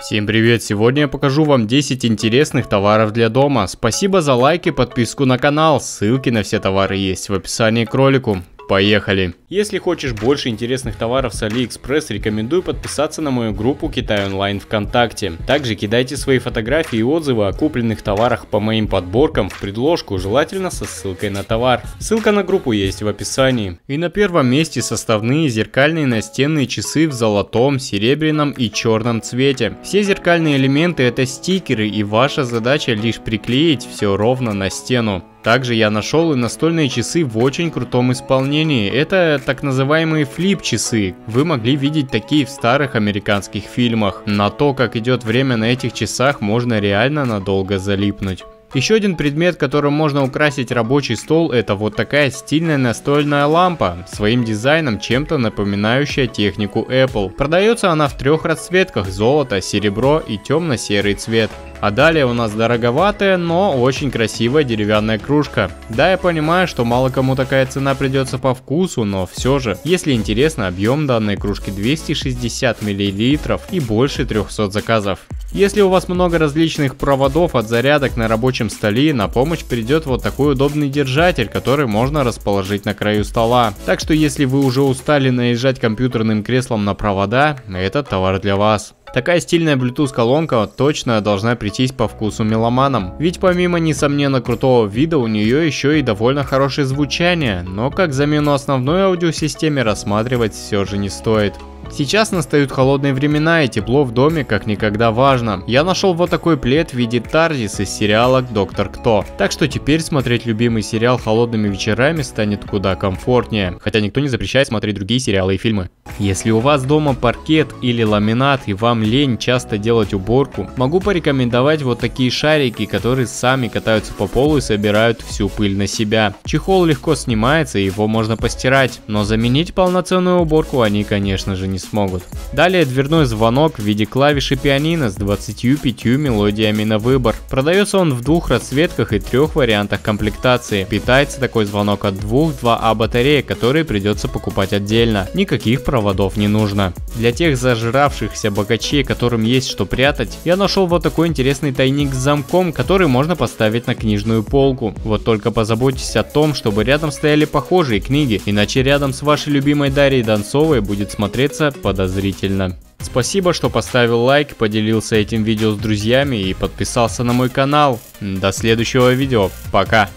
Всем привет! Сегодня я покажу вам 10 интересных товаров для дома. Спасибо за лайки и подписку на канал. Ссылки на все товары есть в описании к ролику. Поехали! Если хочешь больше интересных товаров с AliExpress, рекомендую подписаться на мою группу Китай Онлайн ВКонтакте. Также кидайте свои фотографии и отзывы о купленных товарах по моим подборкам в предложку, желательно со ссылкой на товар. Ссылка на группу есть в описании. И на первом месте составные зеркальные настенные часы в золотом, серебряном и черном цвете. Все зеркальные элементы — это стикеры, и ваша задача лишь приклеить все ровно на стену. Также я нашел и настольные часы в очень крутом исполнении. Это так называемые флип-часы. Вы могли видеть такие в старых американских фильмах. На то, как идет время на этих часах, можно реально надолго залипнуть. Еще один предмет, которым можно украсить рабочий стол, это вот такая стильная настольная лампа, своим дизайном чем-то напоминающая технику Apple. Продается она в трех расцветках: золото, серебро и темно-серый цвет. А далее у нас дороговатая, но очень красивая деревянная кружка. Да, я понимаю, что мало кому такая цена придется по вкусу, но все же. Если интересно, объем данной кружки 260 мл и больше 300 заказов. Если у вас много различных проводов от зарядок на рабочем столе, на помощь придет вот такой удобный держатель, который можно расположить на краю стола. Так что если вы уже устали наезжать компьютерным креслом на провода, этот товар для вас. Такая стильная Bluetooth колонка точно должна прийтись по вкусу меломанам, ведь помимо несомненно крутого вида у нее еще и довольно хорошее звучание, но как замену основной аудиосистеме рассматривать все же не стоит. Сейчас настают холодные времена, и тепло в доме как никогда важно. Я нашел вот такой плед в виде Тардис из сериала «Доктор Кто». Так что теперь смотреть любимый сериал холодными вечерами станет куда комфортнее. Хотя никто не запрещает смотреть другие сериалы и фильмы. Если у вас дома паркет или ламинат и вам лень часто делать уборку, могу порекомендовать вот такие шарики, которые сами катаются по полу и собирают всю пыль на себя. Чехол легко снимается, и его можно постирать. Но заменить полноценную уборку они, конечно же, не смогут. Далее дверной звонок в виде клавиши пианино с 25 мелодиями на выбор. Продается он в двух расцветках и трех вариантах комплектации. Питается такой звонок от 2 2А батареек, которые придется покупать отдельно. Никаких проводов не нужно. Для тех зажравшихся богачей, которым есть что прятать, я нашел вот такой интересный тайник с замком, который можно поставить на книжную полку. Вот только позаботьтесь о том, чтобы рядом стояли похожие книги, иначе рядом с вашей любимой Дарьей Донцовой будет смотреться подозрительно. Спасибо, что поставил лайк, поделился этим видео с друзьями и подписался на мой канал. До следующего видео. Пока!